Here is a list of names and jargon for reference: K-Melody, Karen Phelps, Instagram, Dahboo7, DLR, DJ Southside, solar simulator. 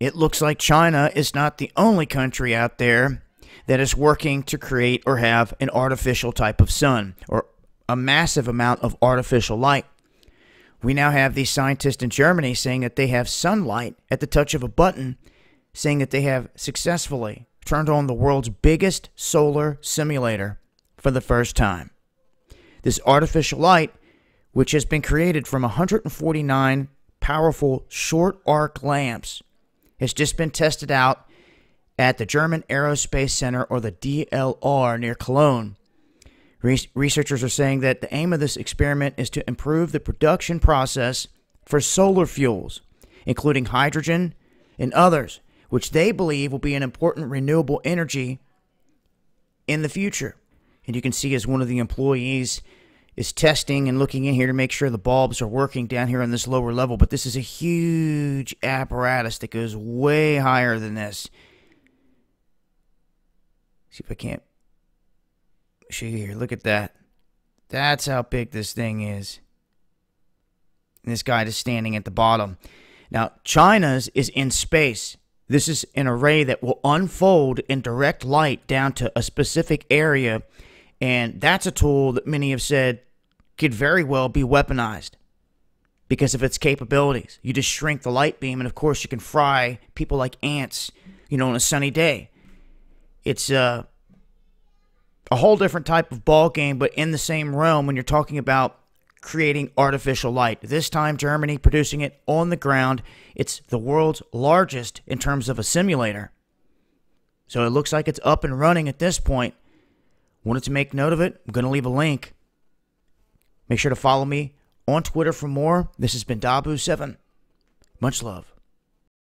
It looks like China is not the only country out there that is working to create or have an artificial type of sun or a massive amount of artificial light. We now have these scientists in Germany saying that they have sunlight at the touch of a button, saying that they have successfully turned on the world's biggest solar simulator for the first time. This artificial light, which has been created from 149 powerful short arc lamps, has just been tested out at the German Aerospace Center, or the DLR, near Cologne. Researchers are saying that the aim of this experiment is to improve the production process for solar fuels, including hydrogen and others, which they believe will be an important renewable energy in the future. And you can see as one of the employees is testing and looking in here to make sure the bulbs are working down here on this lower level. But this is a huge apparatus that goes way higher than this. See if I can't show you here. Look at that. That's how big this thing is. And this guy is standing at the bottom. Now, China's is in space. This is an array that will unfold in direct light down to a specific area. And that's a tool that many have said could very well be weaponized because of its capabilities. You just shrink the light beam, and of course you can fry people like ants, you know, on a sunny day. It's a whole different type of ball game, but in the same realm when you're talking about creating artificial light. This time Germany producing it on the ground. It's the world's largest in terms of a simulator. So it looks like it's up and running at this point. Wanted to make note of it. I'm going to leave a link. Make sure to follow me on Twitter for more. This has been Dahboo7. Much love.